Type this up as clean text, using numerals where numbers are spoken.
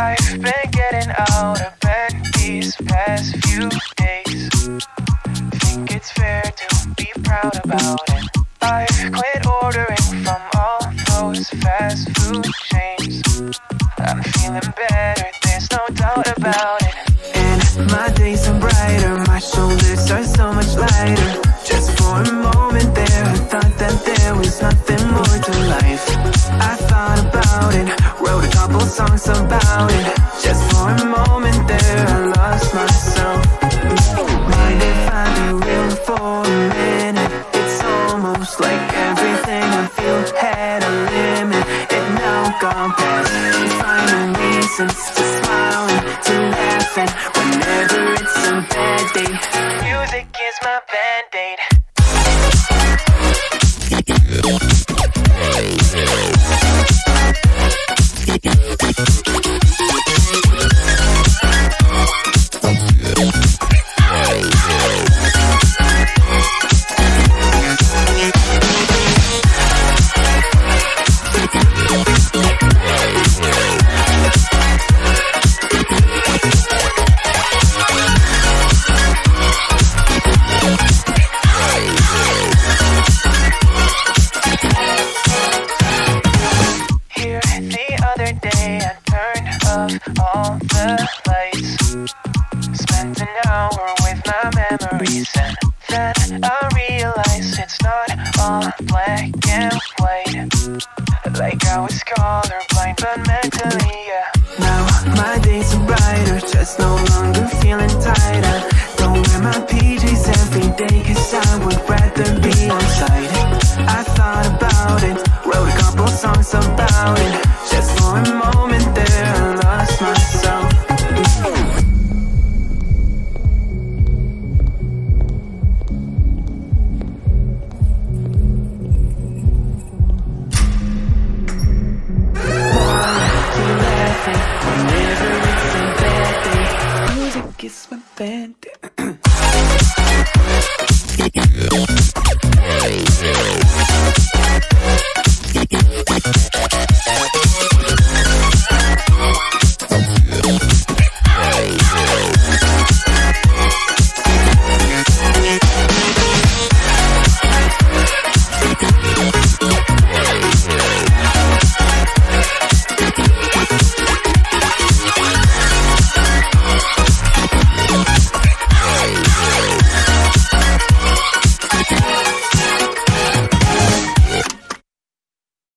I've been getting out of bed these past few days. Think it's fair to be proud about it. I quit ordering from all those fast food chains. I'm feeling better, there's no doubt about it. And my days are brighter, my shoulders are so much lighter. Just for a moment there, I thought that there was nothing more to life. I thought about it, wrote a couple songs about it. Just for a moment there, I lost myself. Mind if I be real for a minute? It's almost like everything I feel had a limit. It now gone past, finding reasons to smile and to laugh at whenever it's a bad day. Music is my band-aid. All the lights, spent an hour with my memories, and then I realized it's not all black and white. Like I was colorblind, but mentally, yeah. Now my days are brighter, just no longer feeling tighter. Don't wear my PJs every day, cause I would rather be outside. I thought about it, wrote a couple songs about it. Just for a moment there, I lost myself. Whenever it's a bad day, music is my band.